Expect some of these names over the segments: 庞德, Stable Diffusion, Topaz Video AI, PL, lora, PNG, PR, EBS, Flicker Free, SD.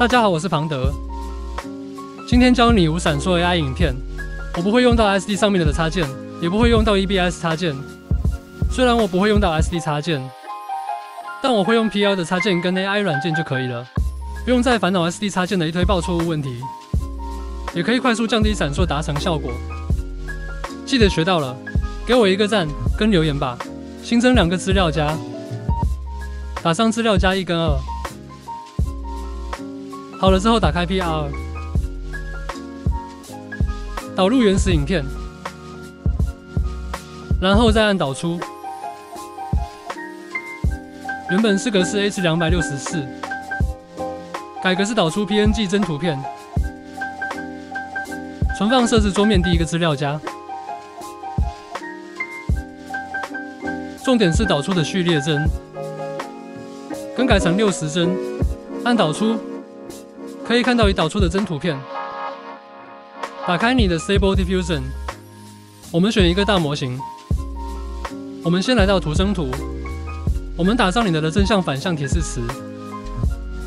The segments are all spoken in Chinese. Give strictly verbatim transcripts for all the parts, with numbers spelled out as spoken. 大家好，我是庞德，今天教你无闪烁 A I 影片。我不会用到 S D 上面的插件，也不会用到 E B S 插件。虽然我不会用到 S D 插件，但我会用 P L 的插件跟 A I 软件就可以了，不用再烦恼 S D 插件的一堆爆错误问题，也可以快速降低闪烁达成效果。记得学到了，给我一个赞跟留言吧。新增两个资料夹，打上资料夹一跟二。好了之后打开 P R， 导入原始影片，然后再按导出。原本是格式 H 二六四，改格式导出 P N G 真图片，存放设置桌面第一个资料夹。重点是导出的序列帧，更改成六十帧，按导出。 可以看到已导出的真图片。打开你的 Stable Diffusion， 我们选一个大模型。我们先来到图生图，我们打上你的的正向、反向提示词。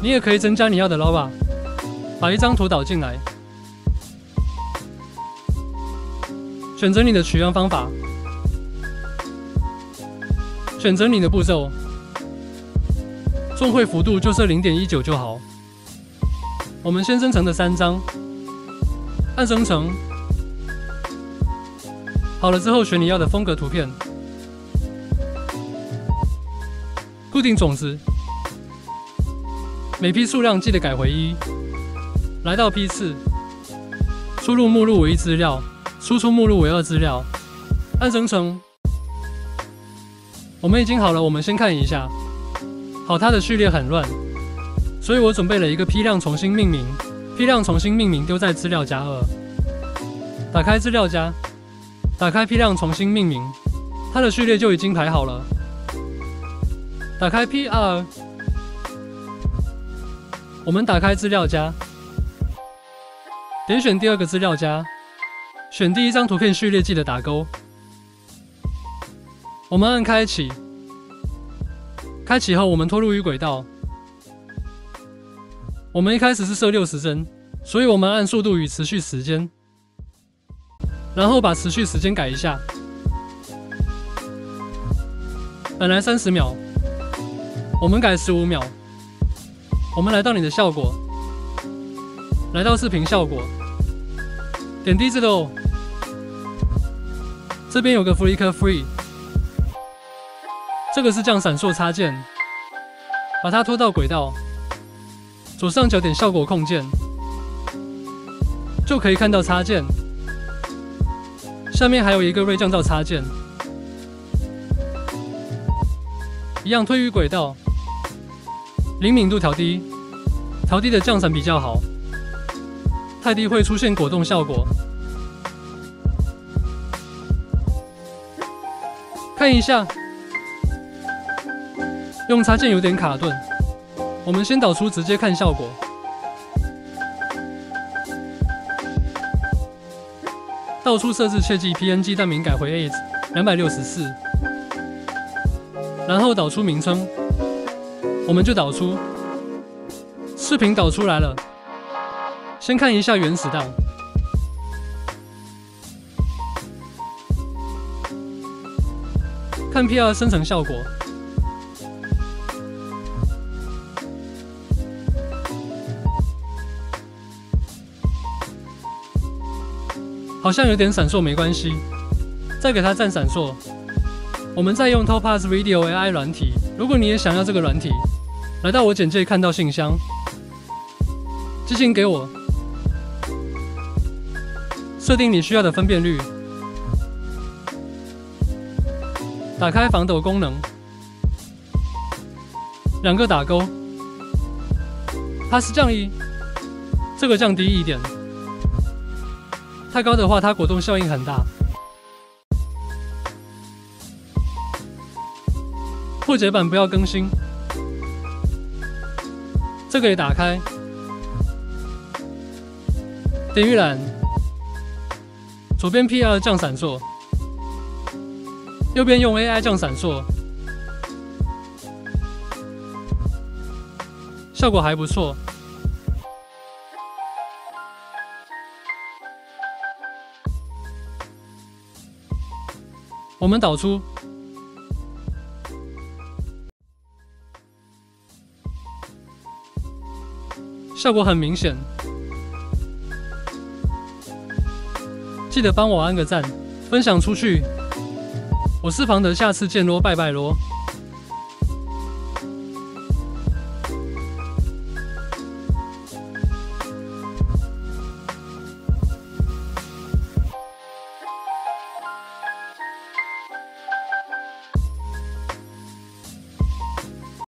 你也可以增加你要的 L O V A， 把一张图导进来。选择你的取样方法，选择你的步骤，重绘幅度就设 零点一九 就好。 我们先生成的三张，按生成，好了之后选你要的风格图片，固定种子，每批数量记得改回一，来到批次，输入目录为一资料，输出目录为二资料，按生成，我们已经好了，我们先看一下，好，它的序列很乱。 所以我准备了一个批量重新命名，批量重新命名丢在资料夹二，打开资料夹，打开批量重新命名，它的序列就已经排好了。打开 P R， 我们打开资料夹，点选第二个资料夹，选第一张图片序列记得打勾。我们按开启，开启后我们拖入于轨道。 我们一开始是设六十帧，所以我们按速度与持续时间，然后把持续时间改一下。本来三十秒，我们改十五秒。我们来到你的效果，来到视频效果，点击这个，这边有个 Flicker Free， 这个是降闪烁插件，把它拖到轨道。 左上角点效果控件，就可以看到插件。下面还有一个锐降噪插件，一样推于轨道，灵敏度调低，调低的降闪比较好，太低会出现果冻效果。看一下，用插件有点卡顿。 我们先导出，直接看效果。导出设置切记 P N G 但名改回 H 二六四， 然后导出名称，我们就导出。视频导出来了，先看一下原始档。看 P R 生成效果。 好像有点闪烁，没关系，再给它暂闪烁。我们再用 Topaz Video A I 软体，如果你也想要这个软体，来到我简介看到信箱，寄信给我，设定你需要的分辨率，打开防抖功能，两个打勾，它是降一，这个降低一点。 太高的话，它果冻效应很大。破解版不要更新，这个也打开。点预览，左边 P R 降闪烁，右边用 A I 降闪烁，效果还不错。我们导出。 效果很明显，记得帮我按个赞，分享出去。我是庞德，下次见啰，拜拜啰。